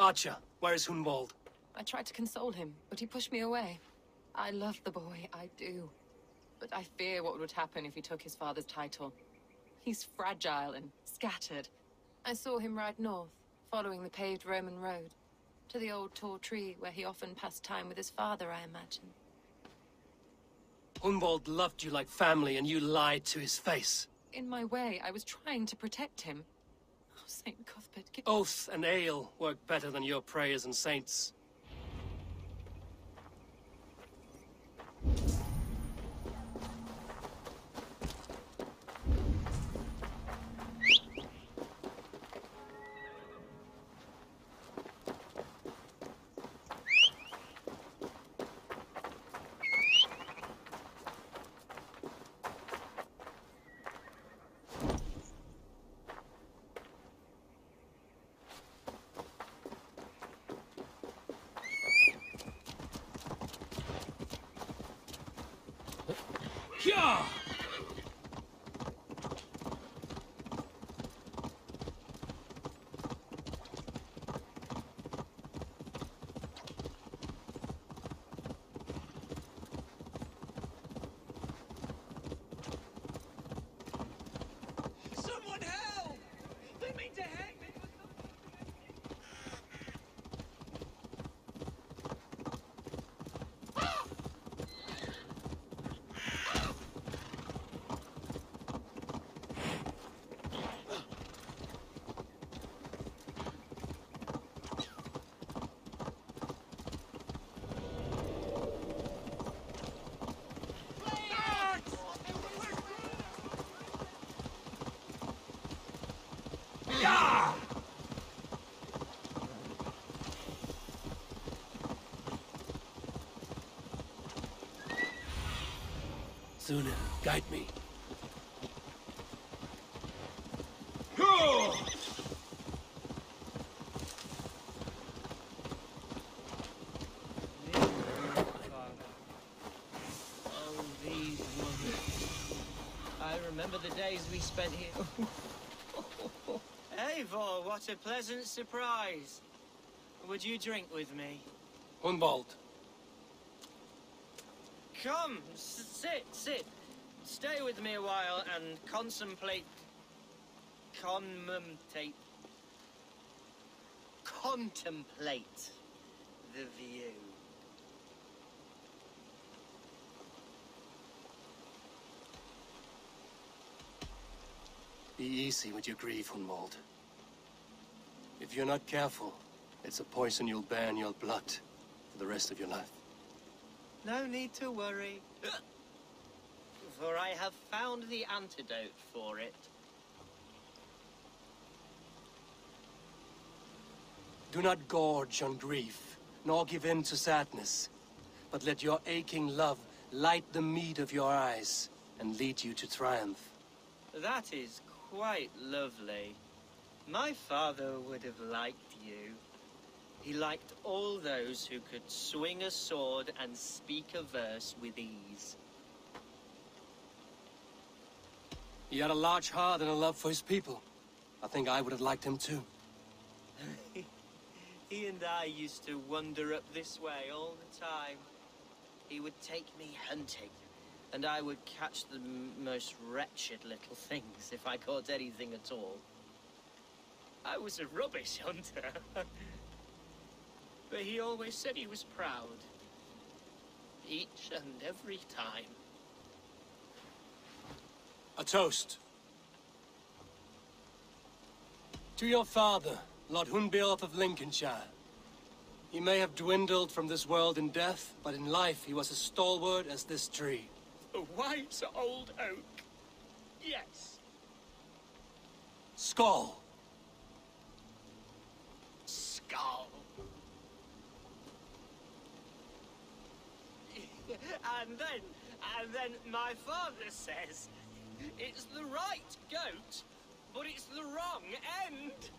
Acha, where is Hunwald? I tried to console him, but he pushed me away. I love the boy, I do. But I fear what would happen if he took his father's title. He's fragile and scattered. I saw him ride north, following the paved Roman road, to the old tall tree where he often passed time with his father, I imagine. Hunwald loved you like family, and you lied to his face. In my way, I was trying to protect him. Oh, Saint Cuthbert, oath and ale work better than your prayers and saints. Sooner, guide me. Oh, these wonders. I remember the days we spent here. Eivor, what a pleasant surprise. Would you drink with me? Hunwald. Come, sit. Stay with me a while and contemplate. Contemplate the view. Be easy with your grief, Hunwald. If you're not careful, it's a poison you'll bear in your blood for the rest of your life. No need to worry, for I have found the antidote for it. Do not gorge on grief, nor give in to sadness, but let your aching love light the mead of your eyes and lead you to triumph. That is quite lovely. My father would have liked you. He liked all those who could swing a sword and speak a verse with ease. He had a large heart and a love for his people. I think I would have liked him too. He and I used to wander up this way all the time. He would take me hunting, and I would catch the most wretched little things if I caught anything at all. I was a rubbish hunter. But he always said he was proud. Each and every time. A toast. To your father, Lord Hunbeorht of Lincolnshire. He may have dwindled from this world in death, but in life he was as stalwart as this tree. A white old oak. Yes. Skål. Skål. And then my father says, it's the right goat, but it's the wrong end.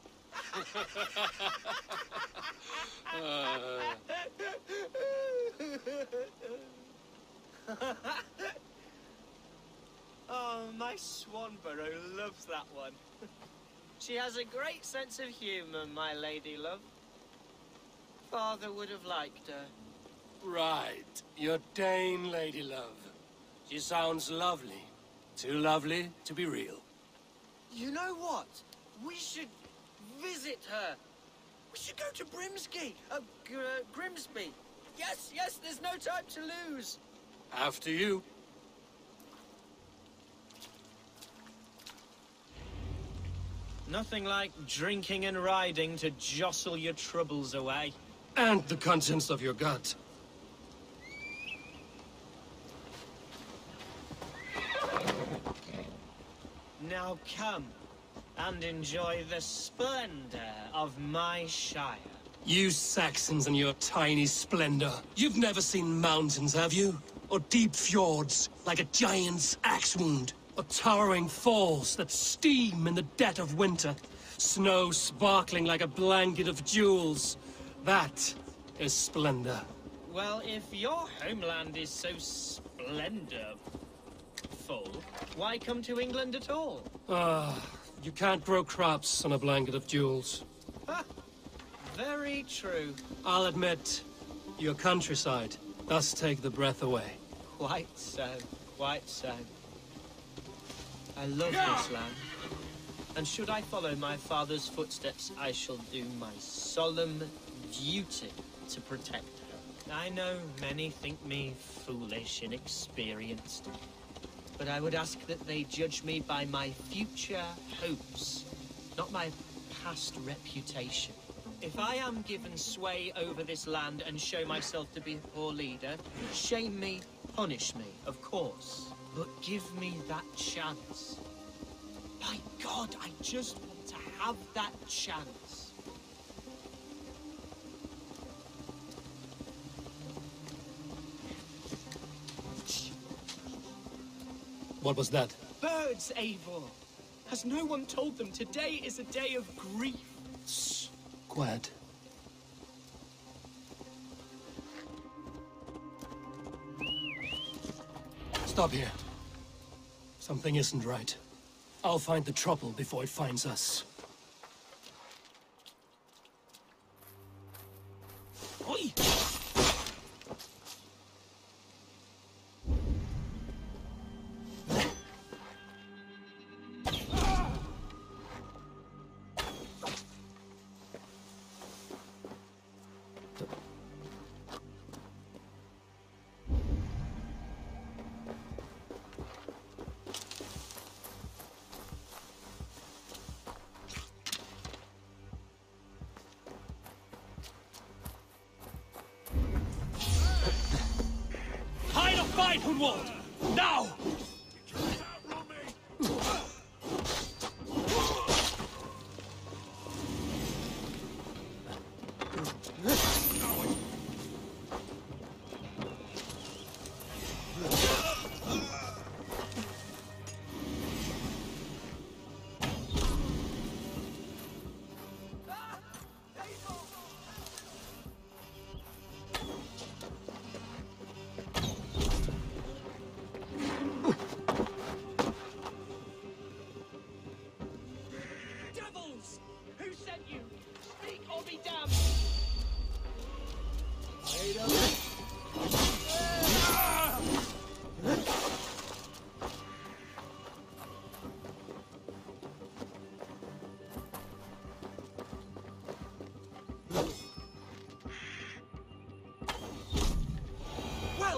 Oh, my Swanborough loves that one. She has a great sense of humor, my lady love. father would have liked her. Right. Your Dane lady love. She sounds lovely. Too lovely to be real. You know what? We should visit her. We should go to Grimsby. Yes, yes, there's no time to lose. After you. Nothing like drinking and riding to jostle your troubles away. And the contents of your gut. Now come, and enjoy the splendor of my shire. You Saxons and your tiny splendor. You've never seen mountains, have you? Or deep fjords, like a giant's axe wound. Or towering falls that steam in the dead of winter, snow sparkling like a blanket of jewels. That is splendor. Well, if your homeland is so splendorful, why come to England at all? You can't grow crops on a blanket of jewels. Ha! Very true. I'll admit, your countryside does take the breath away. Quite so, quite so. I love this land, and should I follow my father's footsteps, I shall do my solemn duty to protect her. I know many think me foolish and inexperienced, but I would ask that they judge me by my future hopes, not my past reputation. If I am given sway over this land and show myself to be a poor leader, shame me, punish me, of course. But give me that chance. By God, I just want to have that chance. What was that? Birds, Eivor. Has no one told them today is a day of grief? Shh. Quiet. Stop here. Something isn't right. I'll find the trouble before it finds us. Oi! Hunwald! Now!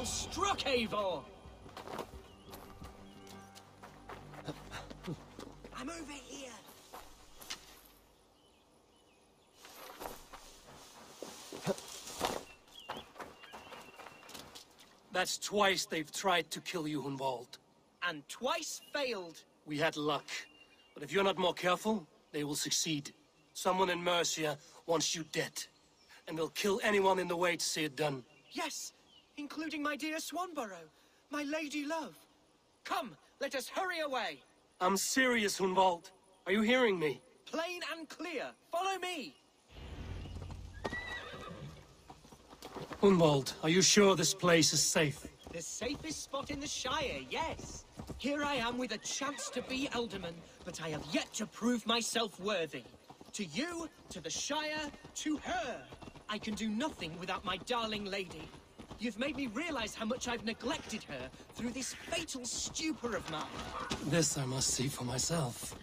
Struck Eivor! I'm over here! That's twice they've tried to kill you, Hunwald. And twice failed! We had luck. But if you're not more careful, they will succeed. Someone in Mercia wants you dead. And they'll kill anyone in the way to see it done. Yes! Including my dear Swanborough, my lady love. Come, let us hurry away. I'm serious, Hunwald. Are you hearing me? Plain and clear. Follow me. Hunwald, are you sure this place is safe? The safest spot in the Shire, yes. Here I am with a chance to be alderman, but I have yet to prove myself worthy. To you, to the Shire, to her. I can do nothing without my darling lady. You've made me realize how much I've neglected her through this fatal stupor of mine. This I must see for myself.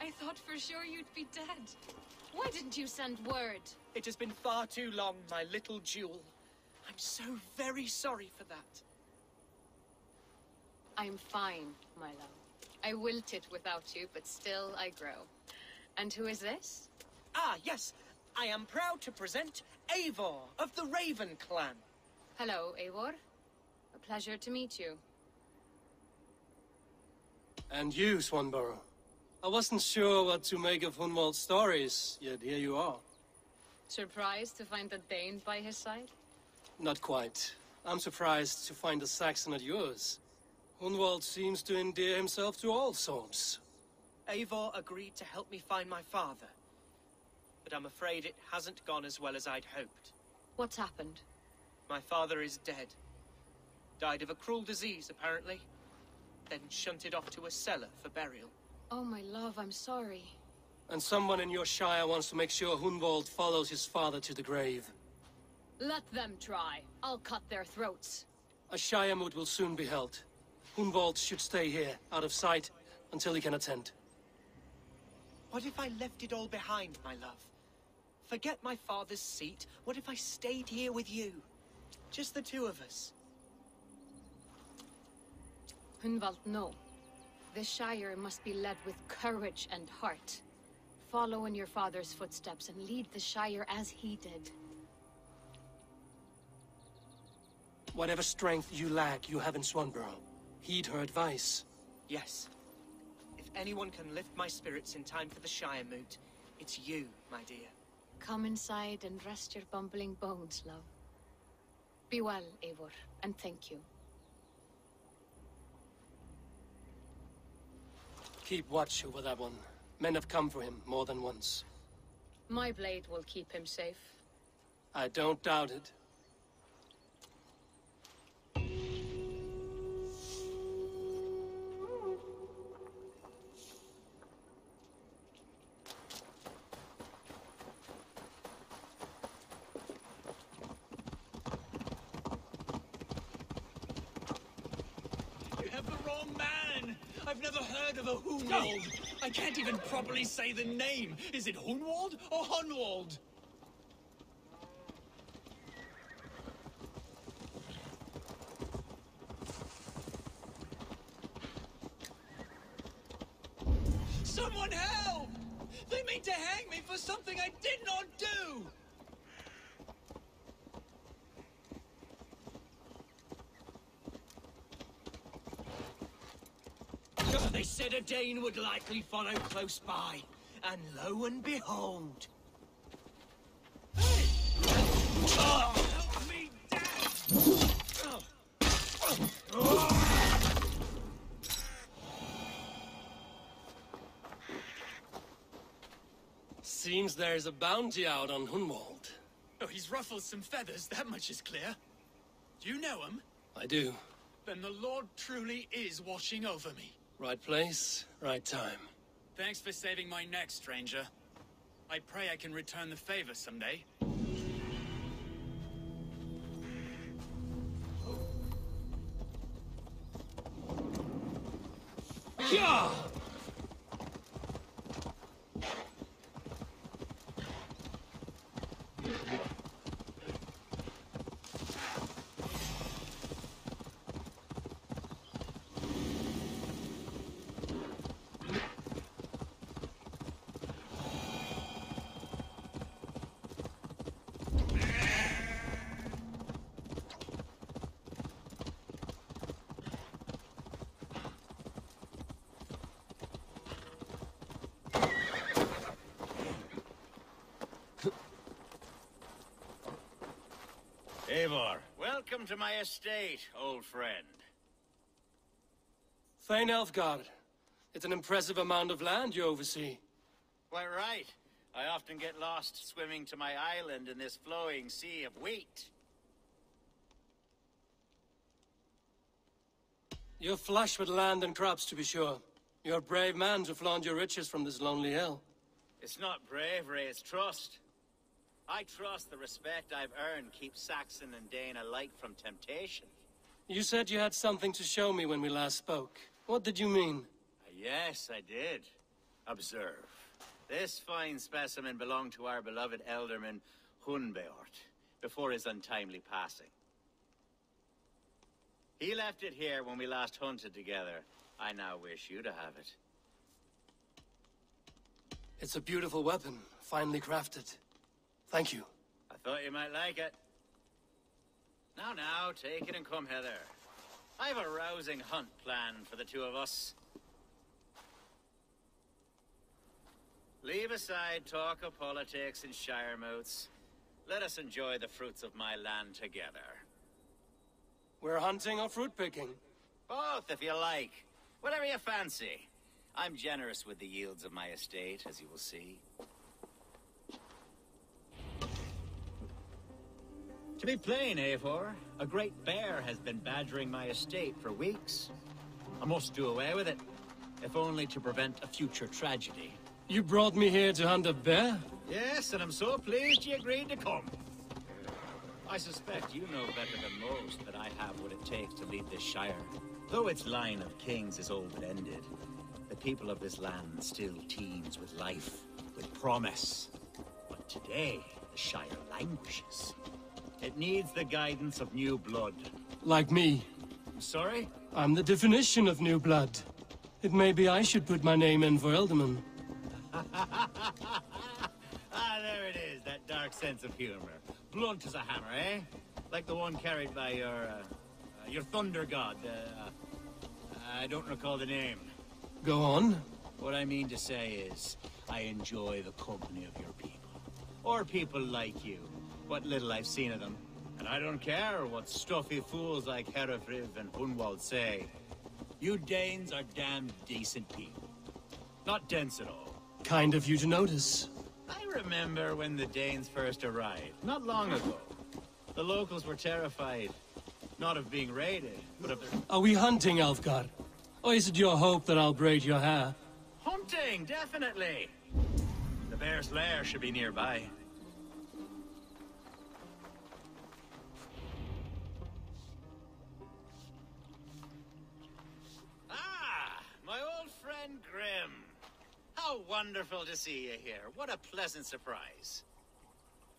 I thought for sure you'd be dead. Why didn't you send word? It has been far too long, my little jewel. I'm so very sorry for that. I'm fine, my love. I wilted without you, but still I grow. And who is this? Ah, yes. I am proud to present Eivor of the Raven clan. Hello, Eivor. A pleasure to meet you. And you, Swanborough. I wasn't sure what to make of Hunwald's stories, yet here you are. Surprised to find the Dane by his side? Not quite. I'm surprised to find a Saxon at yours. Hunwald seems to endear himself to all sorts. Eivor agreed to help me find my father, but I'm afraid it hasn't gone as well as I'd hoped. What's happened? My father is dead. Died of a cruel disease, apparently. Then shunted off to a cellar for burial. Oh, my love, I'm sorry. And someone in your shire wants to make sure Hunwald follows his father to the grave. Let them try. I'll cut their throats. A shire moot will soon be held. Hunwald should stay here, out of sight, until he can attend. What if I left it all behind, my love? Forget my father's seat. What if I stayed here with you? Just the two of us. Hunwald, no. The Shire must be led with courage and heart. Follow in your father's footsteps and lead the Shire as he did. Whatever strength you lack, you have in Swanborough. Heed her advice. Yes. If anyone can lift my spirits in time for the Shire moot, it's you, my dear. Come inside and rest your bumbling bones, love. Be well, Eivor, and thank you. Keep watch over that one. Men have come for him more than once. My blade will keep him safe. I don't doubt it. I can't even properly say the name. Is it Hunwald or Hunwald? Someone help! They mean to hang me for something I did not do! They said a Dane would likely follow close by, and lo and behold... Hey! Oh, help me, Dad! Oh. Oh. Oh. Seems there is a bounty out on Hunwald. Oh, he's ruffled some feathers, that much is clear. Do you know him? I do. Then the Lord truly is watching over me. Right place, right time. Thanks for saving my neck, stranger. I pray I can return the favor someday. Yeah! Eivor. Welcome to my estate, old friend. Thane Alfgar. It's an impressive amount of land you oversee. Quite right. I often get lost swimming to my island in this flowing sea of wheat. You're flush with land and crops, to be sure. You're a brave man to flaunt your riches from this lonely hill. It's not bravery, it's trust. I trust the respect I've earned keeps Saxon and Dane alike from temptation. You said you had something to show me when we last spoke. What did you mean? Yes, I did. Observe. This fine specimen belonged to our beloved elderman, Hunbeorht, before his untimely passing. He left it here when we last hunted together. I now wish you to have it. It's a beautiful weapon, finely crafted. Thank you. I thought you might like it. Now, now, take it and come hither. I've a rousing hunt planned for the two of us. Leave aside talk of politics and shire moats. Let us enjoy the fruits of my land together. We're hunting or fruit picking? Both, if you like. Whatever you fancy. I'm generous with the yields of my estate, as you will see. To be plain, Eivor, a great bear has been badgering my estate for weeks. I must do away with it, if only to prevent a future tragedy. You brought me here to hunt a bear? Yes, and I'm so pleased you agreed to come. I suspect you know better than most that I have what it takes to lead this shire. Though its line of kings is old-ended, the people of this land still teems with life, with promise. But today, the shire languishes. It needs the guidance of new blood. Like me. I'm sorry? I'm the definition of new blood. It may be I should put my name in for Elderman. Ah, there it is, that dark sense of humor. Blunt as a hammer, eh? Like the one carried by your thunder god. I don't recall the name. Go on. What I mean to say is, I enjoy the company of your people. Or people like you. What little I've seen of them. And I don't care what stuffy fools like Herefrith and Hunwald say. You Danes are damned decent people. Not dense at all. Kind of you to notice. I remember when the Danes first arrived, not long ago. The locals were terrified, not of being raided, but of their... Are we hunting, Alfgar? Or is it your hope that I'll braid your hair? Hunting, definitely! The bear's lair should be nearby. Ah! My old friend Grim. How wonderful to see you here. What a pleasant surprise.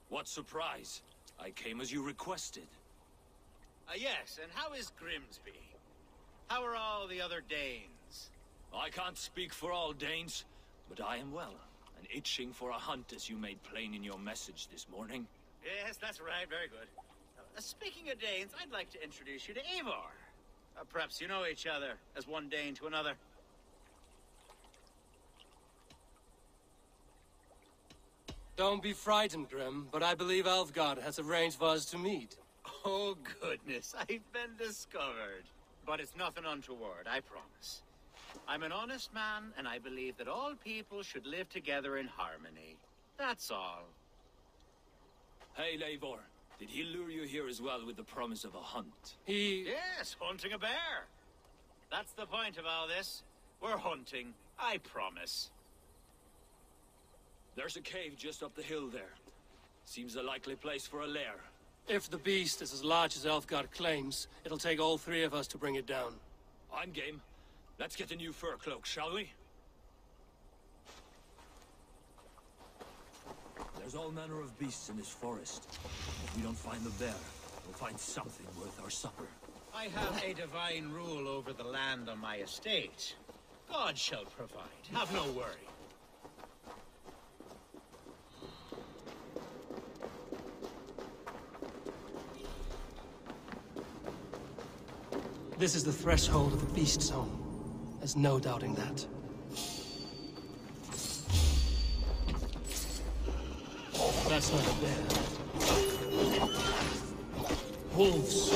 What surprise? I came as you requested. Yes, and how is Grimsby? How are all the other Danes? I can't speak for all Danes, but I am well, and itching for a hunt as you made plain in your message this morning. Yes, that's right, very good. Speaking of Danes, I'd like to introduce you to Eivor. Perhaps you know each other as one Dane to another. Don't be frightened, Grim, but I believe Alfgar has arranged for us to meet. Oh, goodness, I've been discovered. But it's nothing untoward, I promise. I'm an honest man, and I believe that all people should live together in harmony. That's all. Hey, Eivor, did he lure you here as well with the promise of a hunt? Yes, hunting a bear. That's the point of all this. We're hunting, I promise. There's a cave just up the hill there. Seems a likely place for a lair. If the beast is as large as Alfgar claims, it'll take all three of us to bring it down. I'm game. Let's get a new fur cloak, shall we? There's all manner of beasts in this forest. If we don't find the bear, we'll find something worth our supper. I have a divine rule over the land on my estate. God shall provide. Have no worry. This is the threshold of the beast's home. There's no doubting that. That's not a bear. wolves.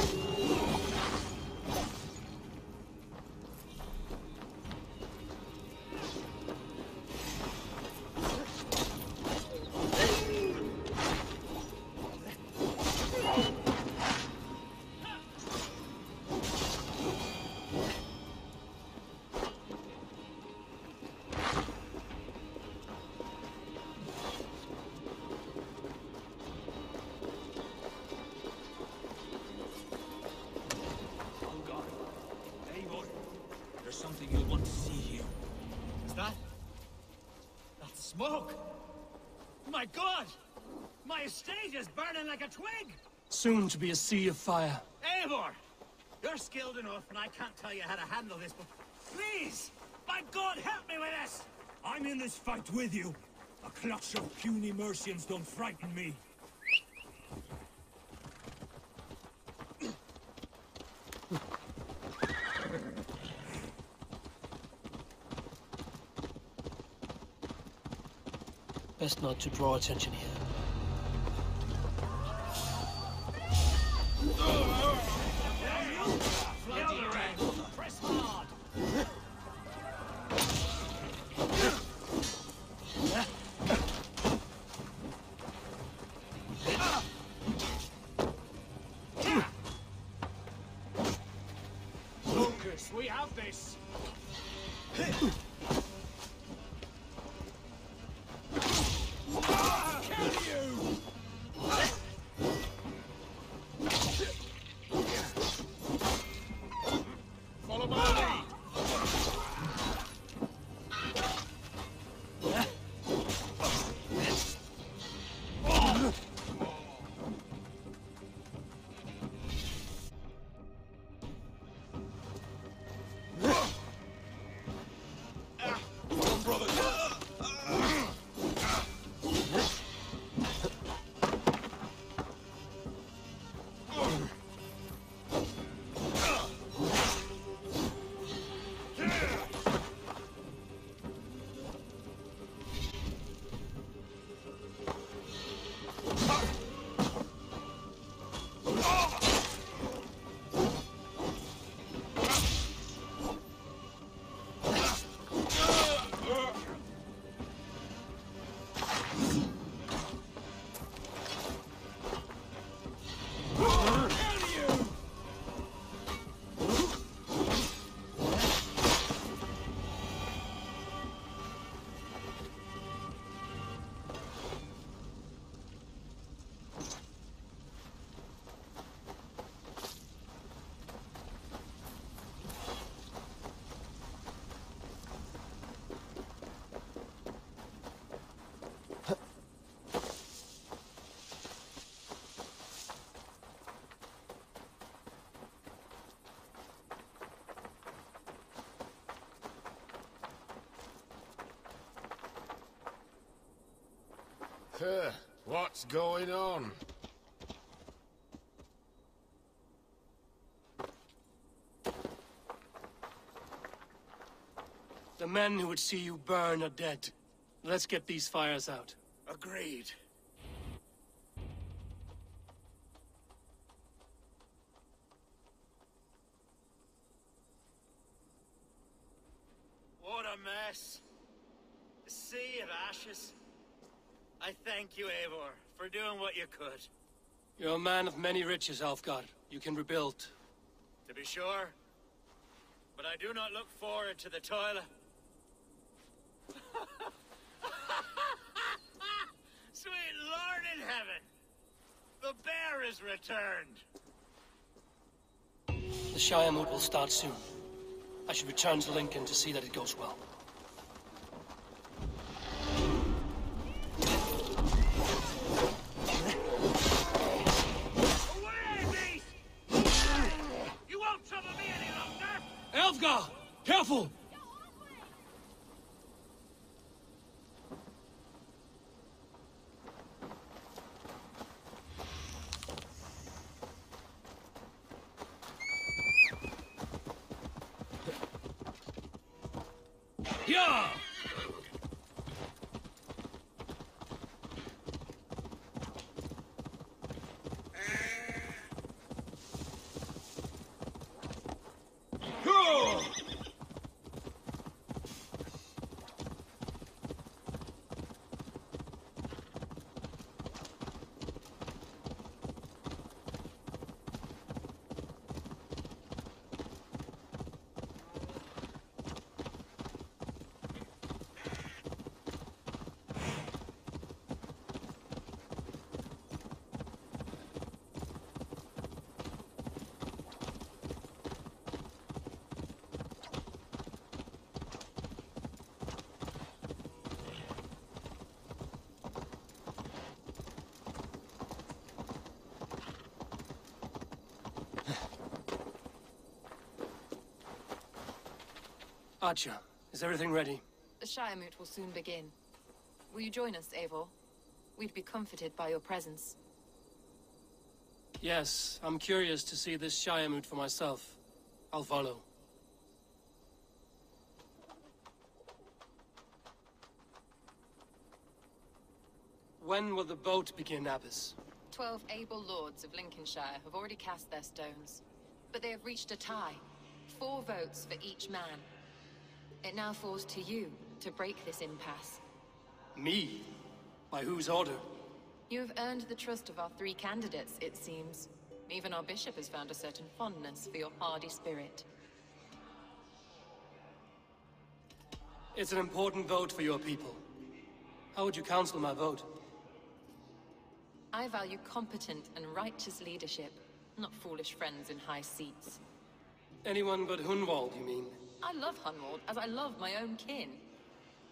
Smoke! My God! My estate is burning like a twig! Soon to be a sea of fire. Eivor! You're skilled enough and I can't tell you how to handle this, but please! By God, help me with this! I'm in this fight with you. A clutch of puny Mercians don't frighten me. Best not to draw attention here. Focus, we have this. What's going on? The men who would see you burn are dead. Let's get these fires out. Agreed. What a mess. A sea of ashes. I thank you, Eivor, for doing what you could. You're a man of many riches, Alfgar. You can rebuild. To be sure. But I do not look forward to the toilet. Sweet Lord in heaven! The bear is returned! The Shire-moot will start soon. I should return to Lincoln to see that it goes well. Careful! Yeah! Acha, is everything ready? The Shire-moot will soon begin. Will you join us, Eivor? We'd be comforted by your presence. Yes, I'm curious to see this Shire-moot for myself. I'll follow. When will the boat begin, Abbess? 12 able lords of Lincolnshire have already cast their stones, but they have reached a tie. 4 votes for each man. It now falls to you to break this impasse. Me? By whose order? You have earned the trust of our 3 candidates, it seems. Even our bishop has found a certain fondness for your hardy spirit. It's an important vote for your people. How would you counsel my vote? I value competent and righteous leadership, not foolish friends in high seats. Anyone but Hunwald, you mean? I love Hunwald, as I love my own kin.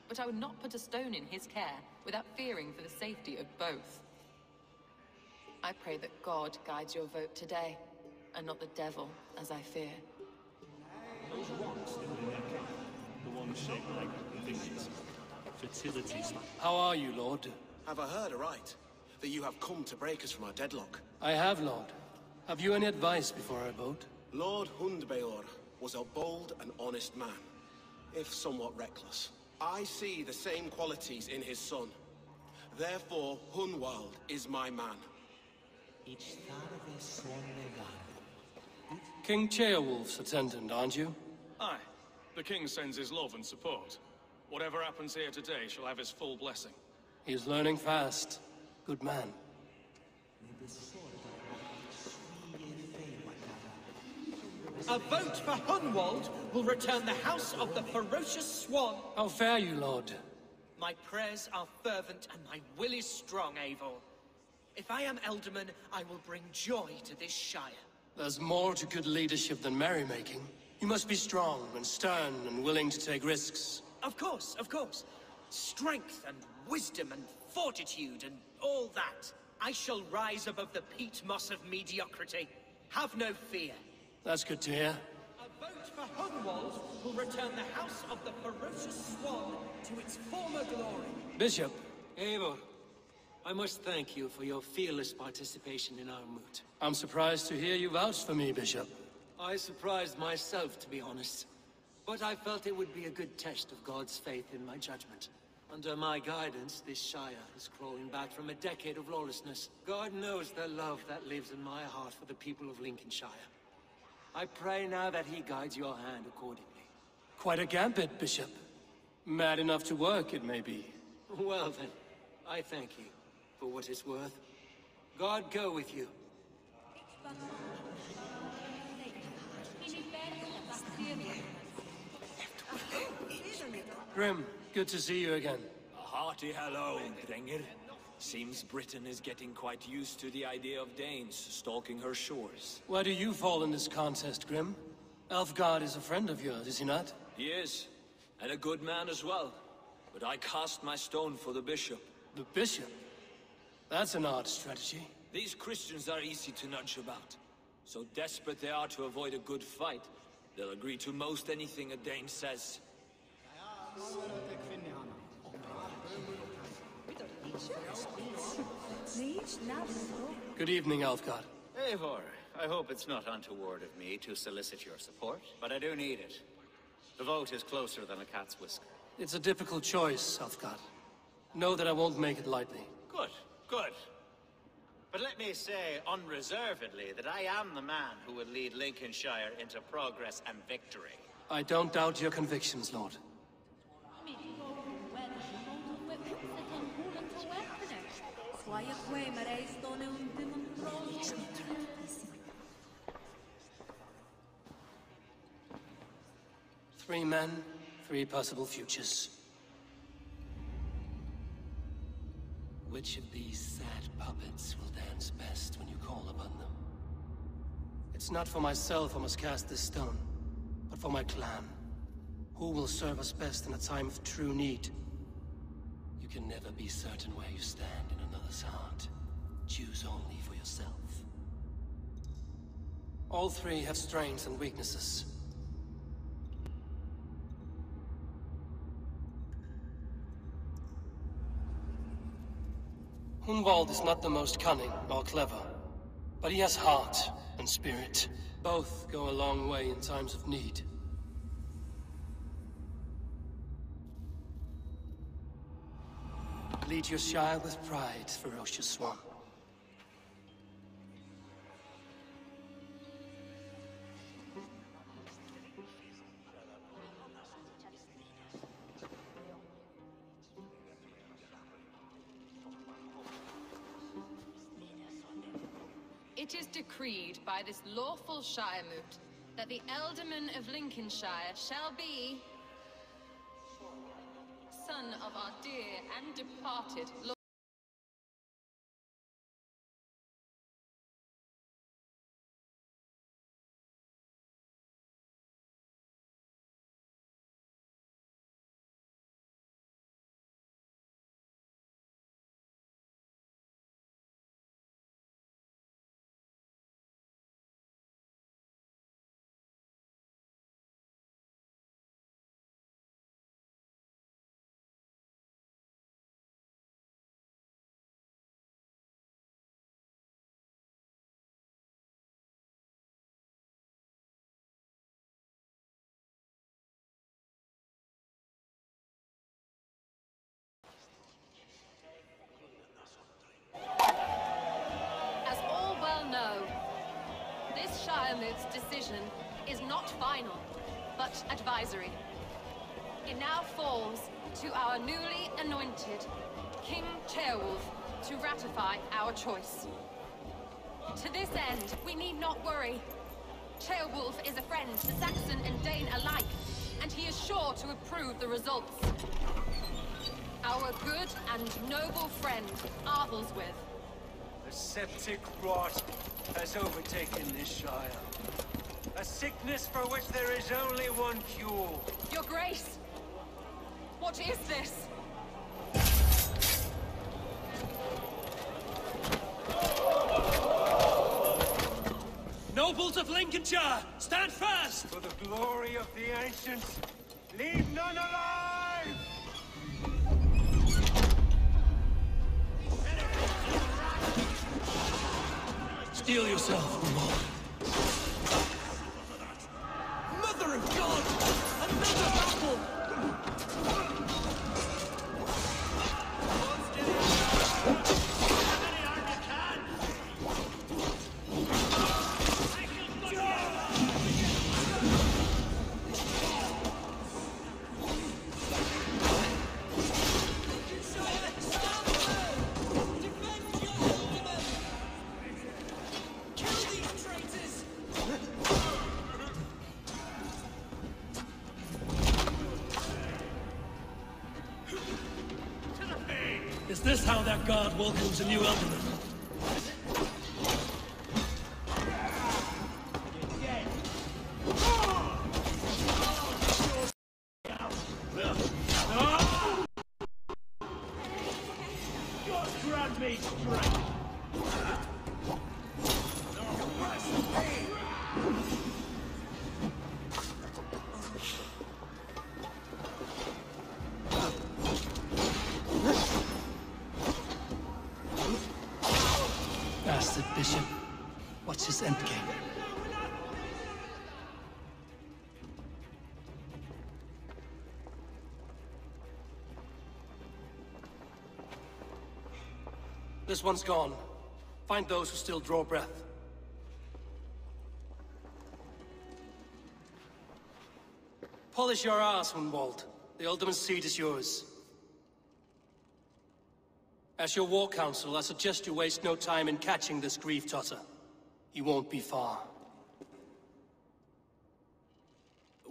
But I would not put a stone in his care without fearing for the safety of both. I pray that God guides your vote today, and not the devil, as I fear. Those rocks in the neck, the ones shaped like fingers, fertilities. How are you, Lord? Have I heard aright that you have come to break us from our deadlock? I have, Lord. Have you any advice before I vote? Lord Hunbeorht was a bold and honest man, if somewhat reckless. I see the same qualities in his son. Therefore, Hunwald is my man. King Cheowulf's attendant, aren't you? Aye. The king sends his love and support. Whatever happens here today shall have his full blessing. He is learning fast. Good man. A vote for Hunwald will return the house of the ferocious swan. How fare you, Lord? My prayers are fervent and my will is strong, Eivor. If I am Elderman, I will bring joy to this Shire. There's more to good leadership than merrymaking. You must be strong and stern and willing to take risks. Of course, of course. Strength and wisdom and fortitude and all that. I shall rise above the peat moss of mediocrity. Have no fear. That's good to hear. A vote for Hunwald will return the house of the ferocious swan to its former glory. Bishop. Eivor. I must thank you for your fearless participation in our moot. I'm surprised to hear you vouch for me, Bishop. I surprised myself, to be honest. But I felt it would be a good test of God's faith in my judgment. Under my guidance, this Shire is crawling back from a decade of lawlessness. God knows the love that lives in my heart for the people of Lincolnshire. I pray now that he guides your hand accordingly. Quite a gambit, Bishop. Mad enough to work, it may be. Well then, I thank you. For what it's worth. God go with you. Grim, good to see you again. A hearty hello, Drengir. Seems Britain is getting quite used to the idea of Danes stalking her shores. Where do you fall in this contest, Grim? Alfgar is a friend of yours, is he not? He is, and a good man as well. But I cast my stone for the bishop. The bishop? That's an odd strategy. These Christians are easy to nudge about. So desperate they are to avoid a good fight, they'll agree to most anything a Dane says. Good evening, Alfgar. Eivor, I hope it's not untoward of me to solicit your support, but I do need it. The vote is closer than a cat's whisker. It's a difficult choice, Alfgar. Know that I won't make it lightly. Good. Good. But let me say unreservedly that I am the man who would lead Lincolnshire into progress and victory. I don't doubt your convictions, Lord. Three men, 3 possible futures. Which of these sad puppets will dance best when you call upon them? It's not for myself I must cast this stone, but for my clan. Who will serve us best in a time of true need? You can never be certain where you stand in another's heart. Choose only for yourself. All 3 have strengths and weaknesses. Hunwald is not the most cunning or clever, but he has heart and spirit. Both go a long way in times of need. Lead your shire with pride, ferocious swan. It is decreed by this lawful shiremoot that the Elderman of Lincolnshire shall be son of our dear and departed Lord. This shiremoot's decision is not final, but advisory. It now falls to our newly anointed King Chairwolf to ratify our choice. To this end, we need not worry. Chairwolf is a friend to Saxon and Dane alike, and he is sure to approve the results. Our good and noble friend, Arvilswith. A septic rot has overtaken this shire. A sickness for which there is only one cure. Your Grace! What is this? Nobles of Lincolnshire, stand fast! For the glory of the ancients, leave none alive! Steal yourself, Hunwald. Mother of God! Another battle! Is this how that guard welcomes a new elderman? Bishop, what's his end game? This one's gone. Find those who still draw breath. Polish your ass, Hunwald. The Alderman's seat is yours. As your war council, I suggest you waste no time in catching this grief-totter. He won't be far.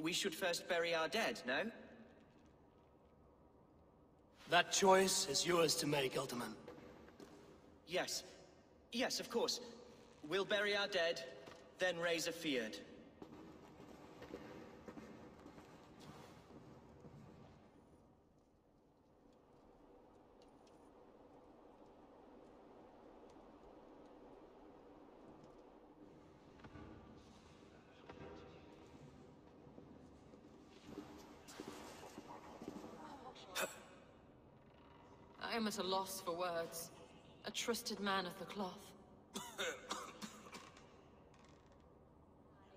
We should first bury our dead, no? That choice is yours to make, Alderman. Yes. Yes, of course. We'll bury our dead, then raise a fiord. I am at a loss for words. a trusted man of the cloth.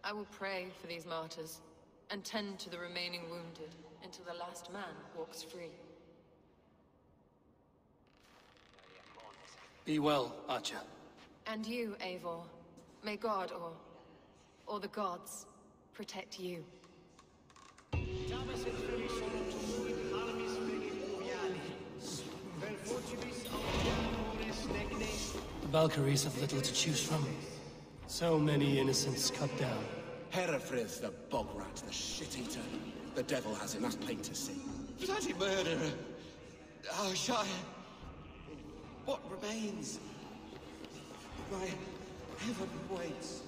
I will pray for these martyrs, and tend to the remaining wounded, until the last man walks free. Be well, Acha. And you, Eivor. May God, or the gods, protect you. The Valkyries have little to choose from. So many innocents cut down. Herefrith, the bog rat, the shit-eater. The devil has enough paint to see. Bloody murderer! Oh, Shire! What remains? My heaven waits.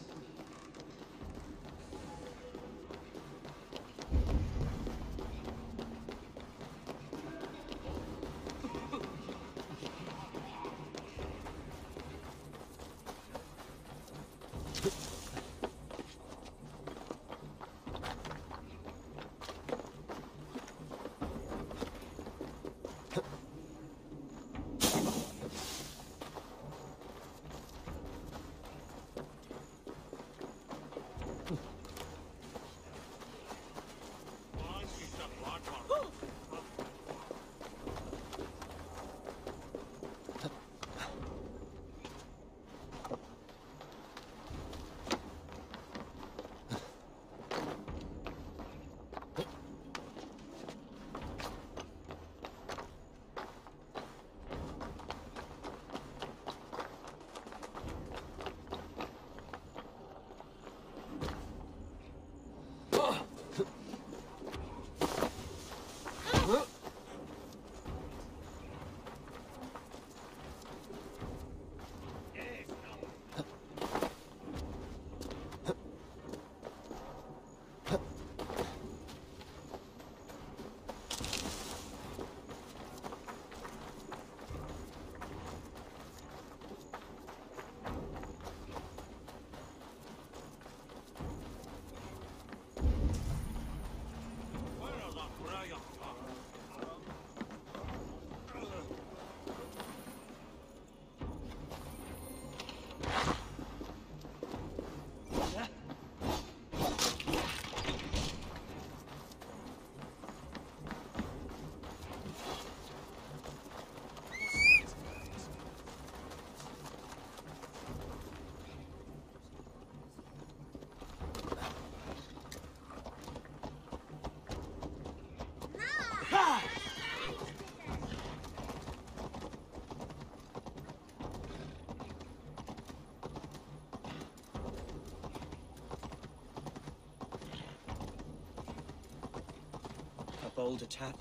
Bold attack,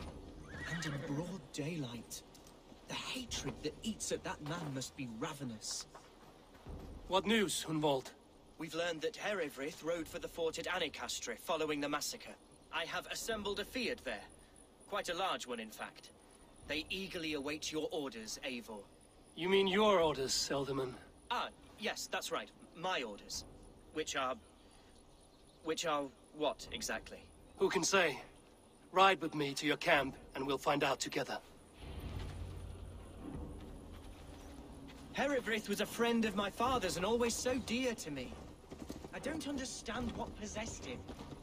and in broad daylight. The hatred that eats at that man must be ravenous. What news, Hunwald? We've learned that Herefrith rode for the fort at Anecastre following the massacre. I have assembled a fiat there. Quite a large one, in fact. They eagerly await your orders, Eivor. You mean your orders, Selderman? Ah, yes, that's right. My orders. Which are what, exactly? Who can say? Ride with me to your camp, and we'll find out together. Herefrith was a friend of my father's and always so dear to me. I don't understand what possessed him.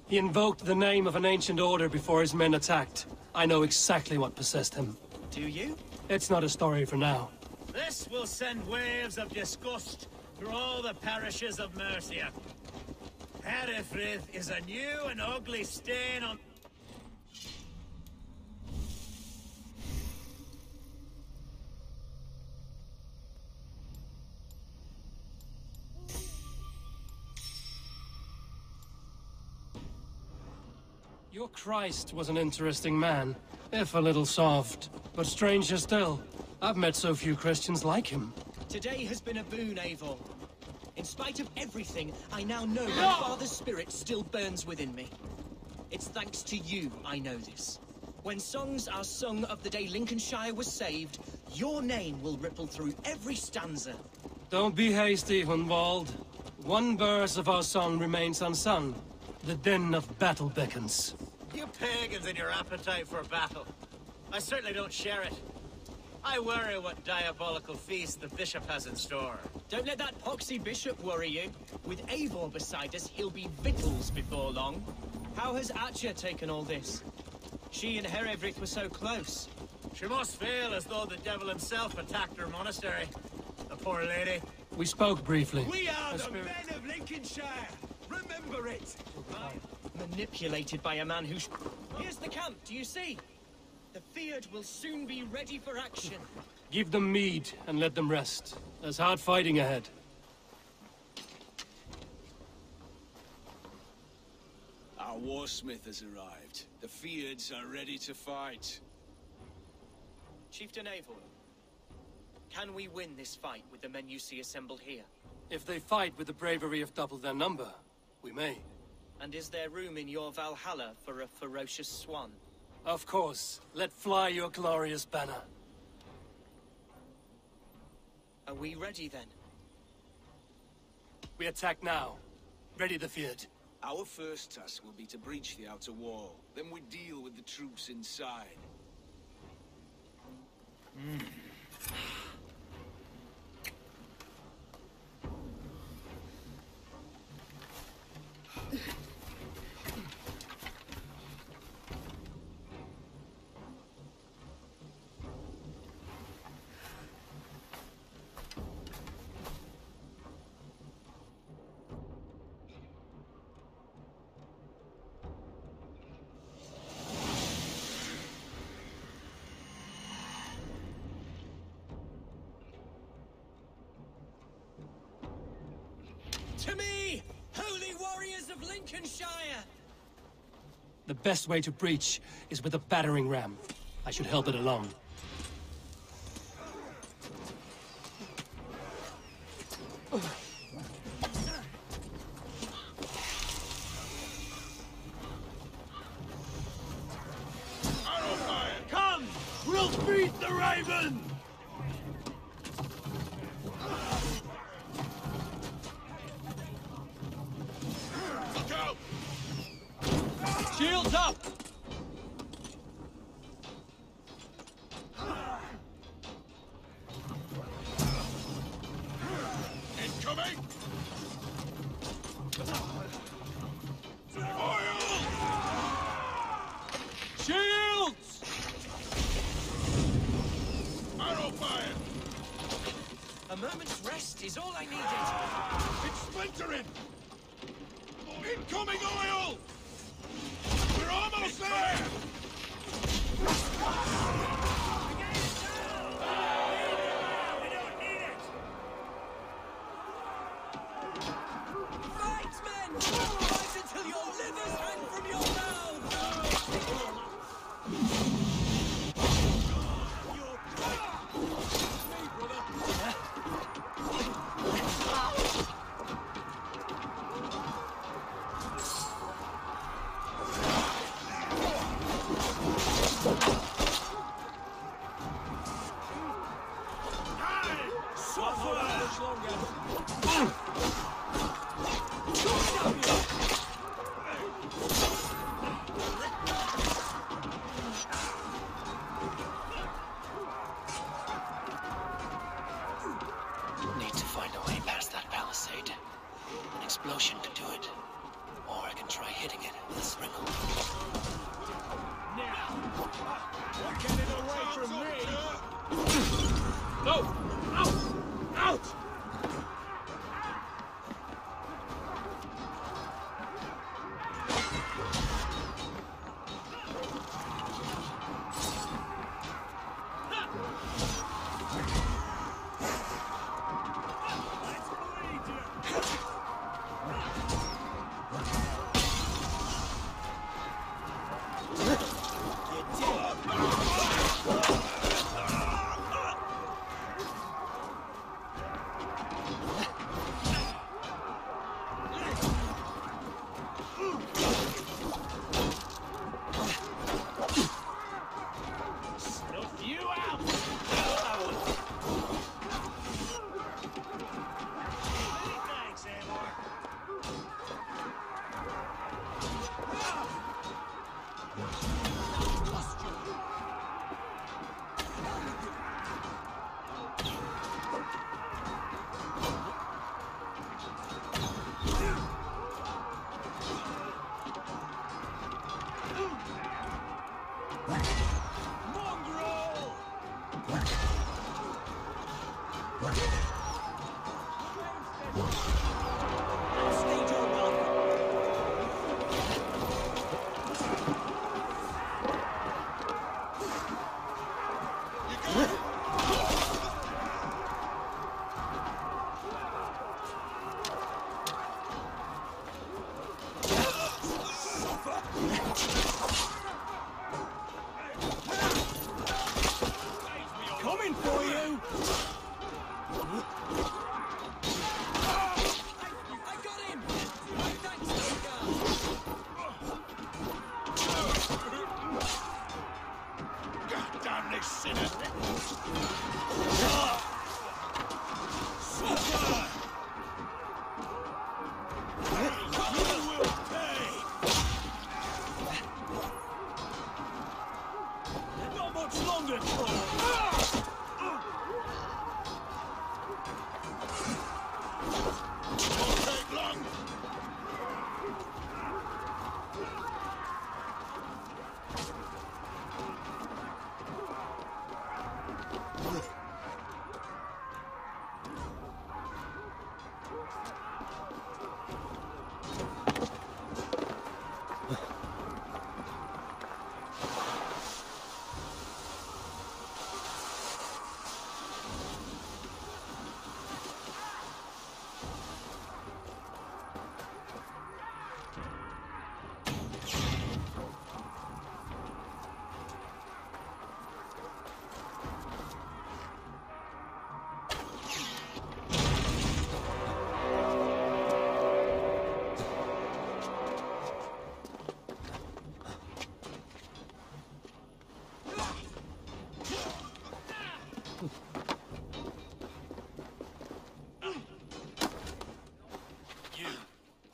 He invoked the name of an ancient order before his men attacked. I know exactly what possessed him. Do you? It's not a story for now. This will send waves of disgust through all the parishes of Mercia. Herefrith is a new and ugly stain on... Your Christ was an interesting man, if a little soft. But stranger still, I've met so few Christians like him. Today has been a boon, Eivor. In spite of everything, I now know my father's spirit still burns within me. It's thanks to you I know this. When songs are sung of the day Lincolnshire was saved, your name will ripple through every stanza. Don't be hasty, Hunwald. One verse of our song remains unsung. The din of battle beckons. You pagans and your appetite for battle. I certainly don't share it. I worry what diabolical feast the bishop has in store. Don't let that poxy bishop worry you. With Eivor beside us, he'll be victuals before long. How has Acha taken all this? She and Herefrith were so close. She must feel as though the devil himself attacked her monastery. The poor lady. We spoke briefly. We are the men of Lincolnshire. Remember it. Manipulated by a man who... Here's the camp, do you see? The feared will soon be ready for action. Give them mead and let them rest. There's hard fighting ahead. Our warsmith has arrived. The Feards are ready to fight. Chieftain Eivor, can we win this fight with the men you see assembled here? If they fight with the bravery of double their number, we may. And is there room in your Valhalla for a ferocious swan? Of course. Let fly your glorious banner. Are we ready then? We attack now. Ready the Feared. Our first task will be to breach the outer wall. Then we deal with the troops inside. To me, holy warriors of Lincolnshire! The best way to breach is with a battering ram. I should help it along. Come! We'll beat the raven! Shields up! Incoming! Shields! Arrow fire! A moment's rest is all I needed. It's splintering! Incoming oil! We're almost there! We don't need it! Fight, men! Fight until your livers hang from your mouths!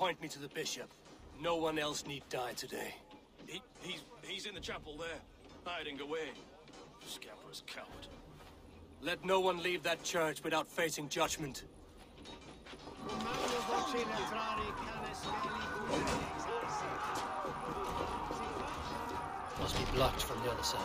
point me to the bishop. No one else need die today. He's in the chapel there, hiding away. Scabrous coward. Let no one leave that church without facing judgment. Must be blocked from the other side.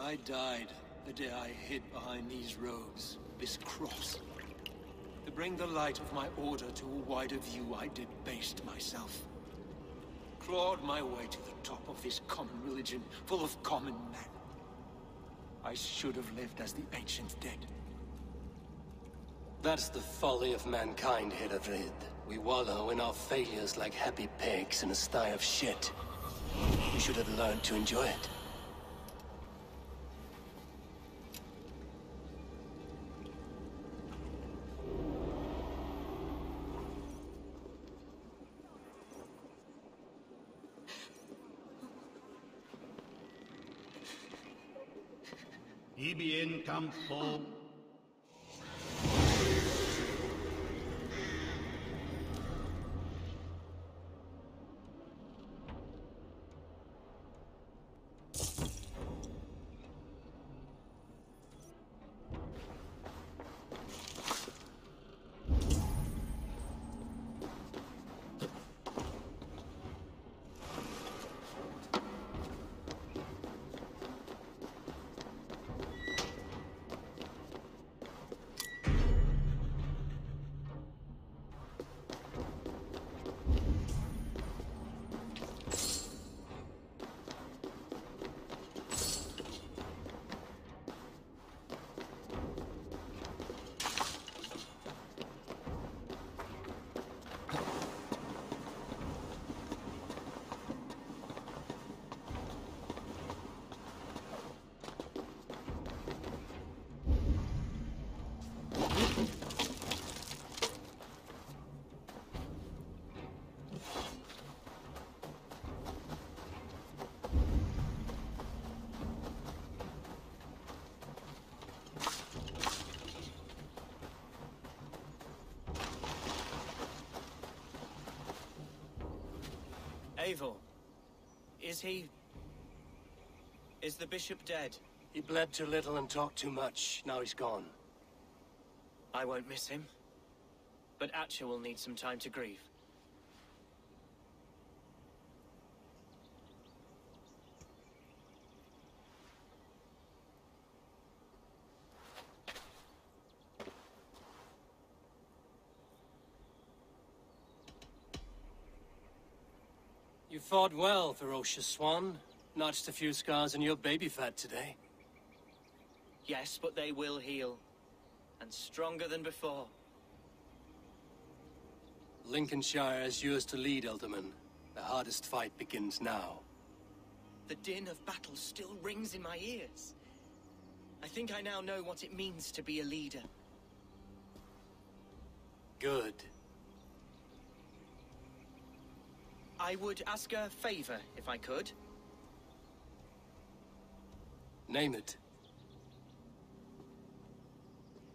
I died the day I hid behind these robes, this cross. To bring the light of my order to a wider view, I debased myself. Clawed my way to the top of this common religion, full of common men. I should have lived as the ancients did. That's the folly of mankind, Herefrith. We wallow in our failures like happy pigs in a sty of shit. We should have learned to enjoy it. Ibien Campo. Eivor, is the bishop dead? He bled too little and talked too much. Now he's gone. I won't miss him. But Acha will need some time to grieve. You fought well, ferocious swan. Notched a few scars in your baby fat today. Yes, but they will heal. And stronger than before. Lincolnshire is yours to lead, Alderman. The hardest fight begins now. The din of battle still rings in my ears. I think I now know what it means to be a leader. Good. I would ask a favor, if I could. Name it.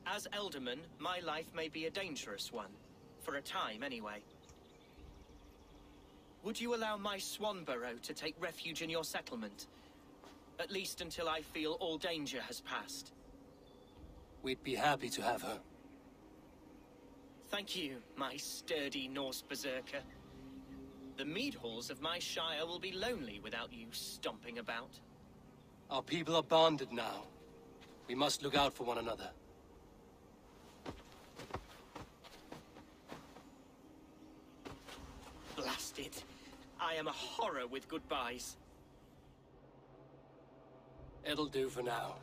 As Alderman, my life may be a dangerous one. for a time anyway. Would you allow my Swanborough to take refuge in your settlement? At least until I feel all danger has passed. We'd be happy to have her. Thank you, my sturdy Norse berserker. The mead halls of my shire will be lonely without you stomping about. Our people are bonded now. We must look out for one another. Blast it. I am a horror with goodbyes. It'll do for now.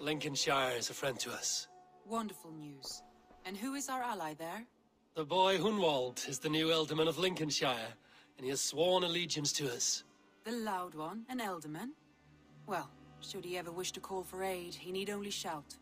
Lincolnshire is a friend to us. Wonderful news. And who is our ally there? The boy Hunwald is the new Ealdorman of Lincolnshire, and he has sworn allegiance to us. The loud one, an Ealdorman? Well, should he ever wish to call for aid, he need only shout.